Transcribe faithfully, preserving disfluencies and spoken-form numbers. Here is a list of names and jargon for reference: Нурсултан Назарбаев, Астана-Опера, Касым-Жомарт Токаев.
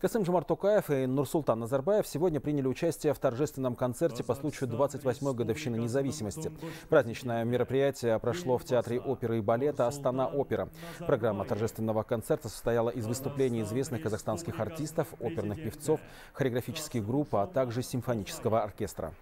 Касым-Жомарт Токаев и Нурсултан Назарбаев сегодня приняли участие в торжественном концерте по случаю двадцать восьмой годовщины независимости. Праздничное мероприятие прошло в Театре оперы и балета «Астана-Опера». Программа торжественного концерта состояла из выступлений известных казахстанских артистов, оперных певцов, хореографических групп, а также симфонического оркестра.